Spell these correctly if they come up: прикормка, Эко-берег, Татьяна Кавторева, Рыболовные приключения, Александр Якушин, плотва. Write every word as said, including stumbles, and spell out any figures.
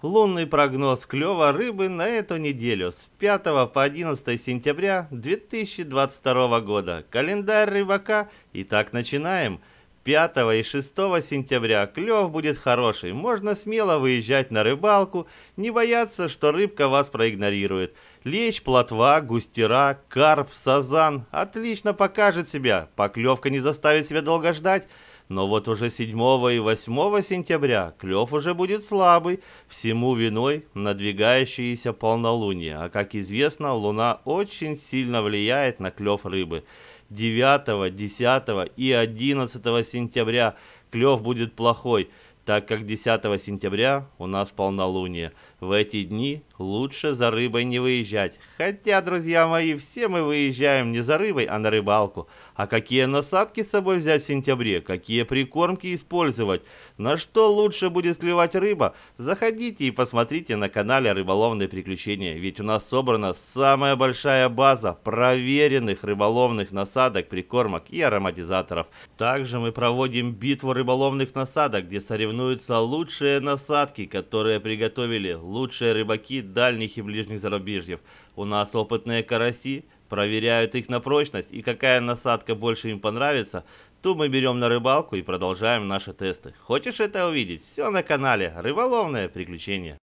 Лунный прогноз клёва рыбы на эту неделю с пятого по одиннадцатое сентября две тысячи двадцать второго года. Календарь рыбака. Итак, начинаем. пятого и шестого сентября клёв будет хороший. Можно смело выезжать на рыбалку, не бояться, что рыбка вас проигнорирует. Лещ, плотва, густера, карп, сазан отлично покажет себя. Поклёвка не заставит себя долго ждать. Но вот уже седьмого и восьмого сентября клев уже будет слабый, всему виной надвигающееся полнолуние. А как известно, луна очень сильно влияет на клев рыбы. девятого, десятого и одиннадцатого сентября клев будет плохой, так как десятого сентября у нас полнолуние. В эти дни лучше за рыбой не выезжать. Хотя, друзья мои, все мы выезжаем не за рыбой, а на рыбалку. А какие насадки с собой взять в сентябре? Какие прикормки использовать? На что лучше будет клевать рыба? Заходите и посмотрите на канале «Рыболовные приключения». Ведь у нас собрана самая большая база проверенных рыболовных насадок, прикормок и ароматизаторов. Также мы проводим битву рыболовных насадок, где соревнуются лучшие насадки, которые приготовили лучшие рыбаки дальних и ближних зарубежьев. У нас опытные караси проверяют их на прочность, и какая насадка больше им понравится, ту мы берем на рыбалку и продолжаем наши тесты. Хочешь это увидеть? Все на канале «Рыболовные приключения».